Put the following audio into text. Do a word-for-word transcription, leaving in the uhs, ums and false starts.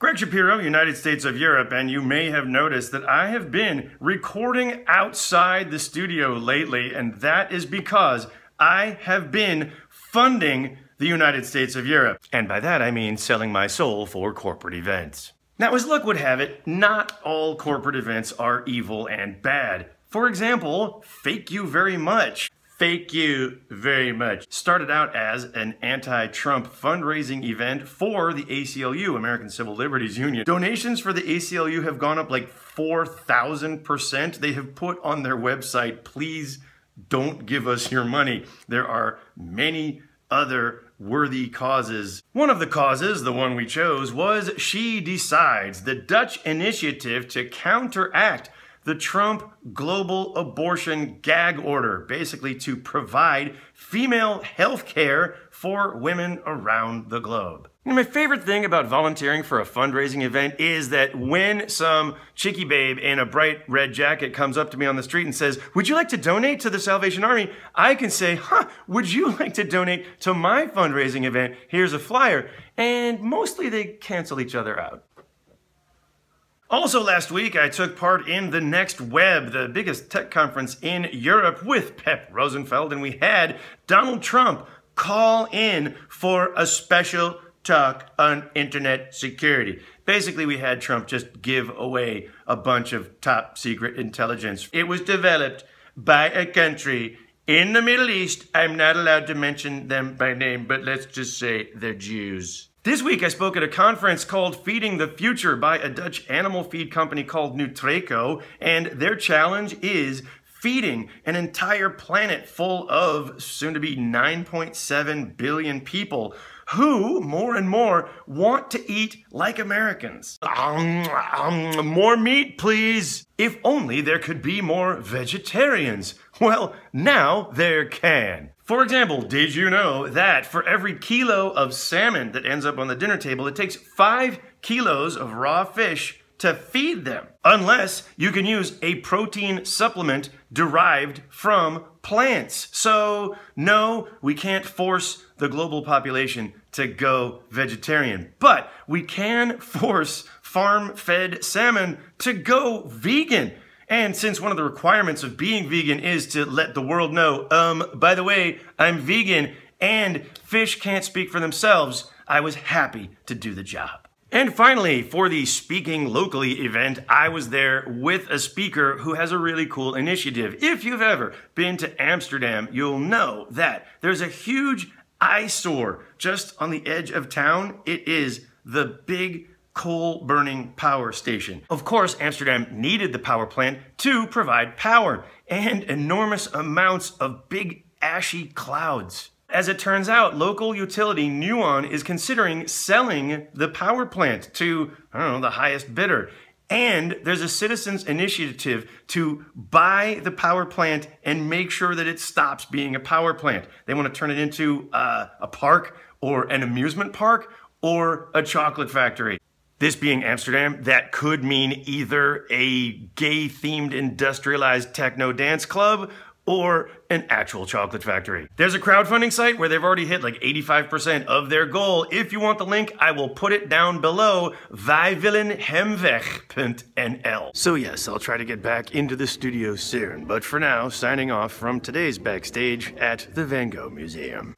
Greg Shapiro, United States of Europe, and you may have noticed that I have been recording outside the studio lately, and that is because I have been funding the United States of Europe. And by that I mean selling my soul for corporate events. Now, as luck would have it, not all corporate events are evil and bad. For example, Fake You Very Much. Fake You Very Much started out as an anti-Trump fundraising event for the A C L U, American Civil Liberties Union. Donations for the A C L U have gone up like four thousand percent. They have put on their website, please don't give us your money. There are many other worthy causes. One of the causes, the one we chose, was She Decides, the Dutch initiative to counteract the Trump Global Abortion Gag Order, basically to provide female health care for women around the globe. And my favorite thing about volunteering for a fundraising event is that when some cheeky babe in a bright red jacket comes up to me on the street and says, would you like to donate to the Salvation Army? I can say, huh, would you like to donate to my fundraising event? Here's a flyer. And mostly they cancel each other out. Also last week, I took part in The Next Web, the biggest tech conference in Europe, with Pep Rosenfeld, and we had Donald Trump call in for a special talk on internet security. Basically, we had Trump just give away a bunch of top secret intelligence. It was developed by a country in the Middle East. I'm not allowed to mention them by name, but let's just say they're Jews. This week I spoke at a conference called Feeding the Future by a Dutch animal feed company called Nutreco, and their challenge is feeding an entire planet full of soon-to-be nine point seven billion people who more and more want to eat like Americans. Um, um, more meat, please! If only there could be more vegetarians. Well, now there can. For example, did you know that for every kilo of salmon that ends up on the dinner table, it takes five kilos of raw fish to feed them, unless you can use a protein supplement derived from plants? So, no, we can't force the global population to go vegetarian, but we can force farm-fed salmon to go vegan. And since one of the requirements of being vegan is to let the world know, um, by the way, I'm vegan and fish can't speak for themselves, I was happy to do the job. And finally, for the Speaking Locally event, I was there with a speaker who has a really cool initiative. If you've ever been to Amsterdam, you'll know that there's a huge eyesore just on the edge of town. It is the big coal-burning power station. Of course, Amsterdam needed the power plant to provide power and enormous amounts of big ashy clouds. As it turns out, local utility Nuon is considering selling the power plant to, I don't know, the highest bidder. And there's a citizens' initiative to buy the power plant and make sure that it stops being a power plant. They want to turn it into uh, a park or an amusement park or a chocolate factory. This being Amsterdam, that could mean either a gay-themed industrialized techno dance club or an actual chocolate factory. There's a crowdfunding site where they've already hit like eighty-five percent of their goal. If you want the link, I will put it down below, wij willen hem weg punt n l. So yes, I'll try to get back into the studio soon, but for now, signing off from today's backstage at the Van Gogh Museum.